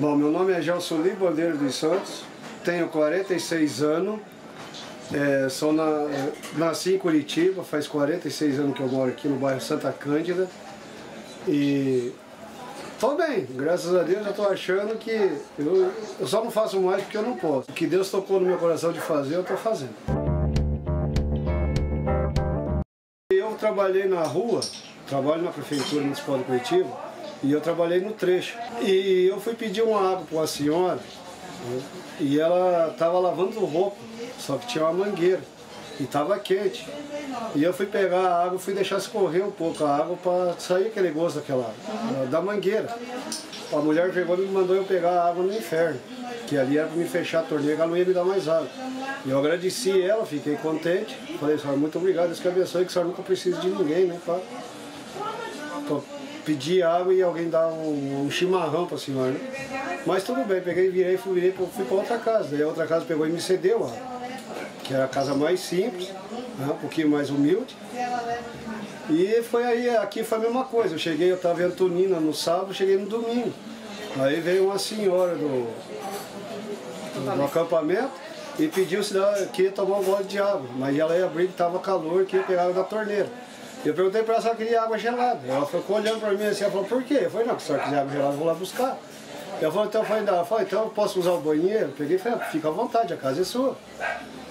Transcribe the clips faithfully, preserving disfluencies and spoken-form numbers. Bom, meu nome é Gelson Bandeiro dos Santos, tenho quarenta e seis anos, é, sou na, nasci em Curitiba, faz quarenta e seis anos que eu moro aqui no bairro Santa Cândida. E tô bem, graças a Deus. Eu tô achando que eu, eu só não faço mais porque eu não posso. O que Deus tocou no meu coração de fazer, eu tô fazendo. Eu trabalhei na rua, trabalho na Prefeitura Municipal de Curitiba, e eu trabalhei no trecho. E eu fui pedir uma água para uma senhora, né, e ela tava lavando roupa, só que tinha uma mangueira e tava quente. E eu fui pegar a água, fui deixar escorrer um pouco a água para sair aquele gosto daquela água, da mangueira. A mulher pegou e me mandou eu pegar a água no inferno, que ali era para me fechar a torneira, ela não ia me dar mais água. E eu agradeci ela, fiquei contente, falei, senhora, muito obrigado, Deus que abençoe, que a senhora nunca precisa de ninguém, né, para pedir água e alguém dar um, um chimarrão para a senhora, né? Mas tudo bem, peguei, virei, fui, virei, fui para outra casa, daí a outra casa pegou e me cedeu a água, que era a casa mais simples, né, um pouquinho mais humilde. E foi aí, aqui foi a mesma coisa. Eu cheguei, eu estava em Tonina no sábado, cheguei no domingo. Aí veio uma senhora do, do, do acampamento e pediu se ela queria tomar um gole de água. Mas ela ia abrir, que estava calor, que ia pegar água da torneira. Eu perguntei para ela se ela queria água gelada. Ela ficou olhando para mim assim, ela falou, por quê? Eu falei, não, se a senhora quiser água gelada, eu vou lá buscar. Eu falei, então, eu falei, então eu posso usar o banheiro? Eu peguei e falei, fica à vontade, a casa é sua.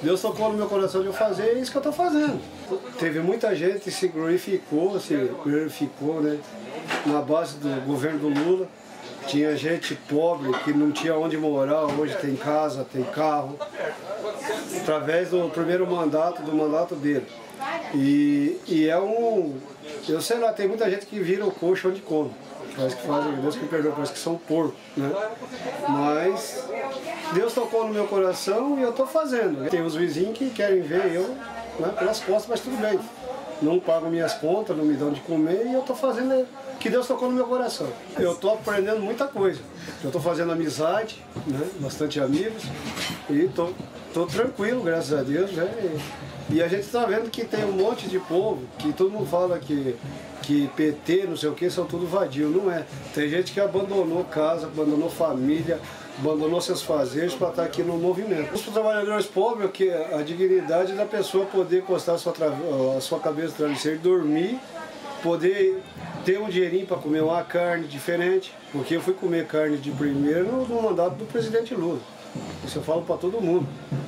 Deus tocou no meu coração de eu fazer, é isso que eu estou fazendo. Teve muita gente que se glorificou, se glorificou, né? Na base do governo do Lula. Tinha gente pobre que não tinha onde morar, hoje tem casa, tem carro. Através do primeiro mandato, do mandato dele. E, e é um... Eu sei lá, tem muita gente que vira o coxo onde come. Parece que fazem, Deus que me perdoa, parece que são porco, né? Mas Deus tocou no meu coração e eu estou fazendo. Tem uns vizinhos que querem ver eu, né, pelas costas, mas tudo bem. Não pagam minhas contas, não me dão de comer e eu estou fazendo o que Deus tocou no meu coração. Eu estou aprendendo muita coisa. Eu estou fazendo amizade, né, bastante amigos, e estou tô, tô tranquilo, graças a Deus, né? E, e a gente está vendo que tem um monte de povo que todo mundo fala que... que P T, não sei o que, são tudo vadio, não é. Tem gente que abandonou casa, abandonou família, abandonou seus fazeres para estar aqui no movimento. Os trabalhadores pobres, que a dignidade da pessoa poder encostar a sua, a sua cabeça no travesseiro, dormir, poder ter um dinheirinho para comer uma carne diferente, porque eu fui comer carne de primeiro no mandato do presidente Lula. Isso eu falo para todo mundo,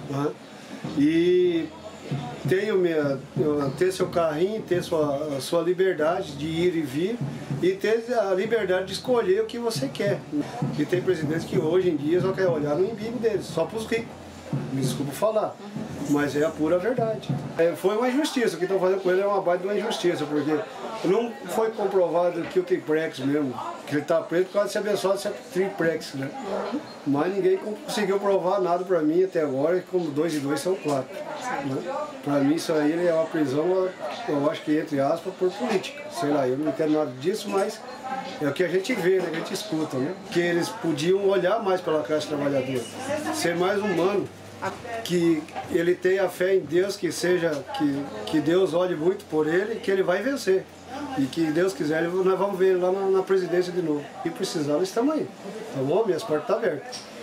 né? E... Tenho minha, ter seu carrinho, ter sua, sua liberdade de ir e vir e ter a liberdade de escolher o que você quer. E tem presidentes que hoje em dia só quer olhar no umbigo deles, só para os ricos. Me desculpa falar, mas é a pura verdade. É, foi uma injustiça, o que estão fazendo com ele é uma baita de uma injustiça, porque não foi comprovado que o triplex mesmo, que ele está preso por causa de ser abençoado ser triplex, né? Mas ninguém conseguiu provar nada para mim até agora, como dois e dois são quatro. Né? Para mim isso aí é uma prisão, eu acho que entre aspas, por política. Sei lá, eu não entendo nada disso, mas é o que a gente vê, né? A gente escuta, né? Que eles podiam olhar mais pela classe trabalhadora, ser mais humano. Que ele tenha fé em Deus, que seja, que, que Deus olhe muito por ele, que ele vai vencer. E que Deus quiser, nós vamos ver ele lá na, na presidência de novo. E precisar, nós estamos aí. Tá bom? Minhas portas estão abertas.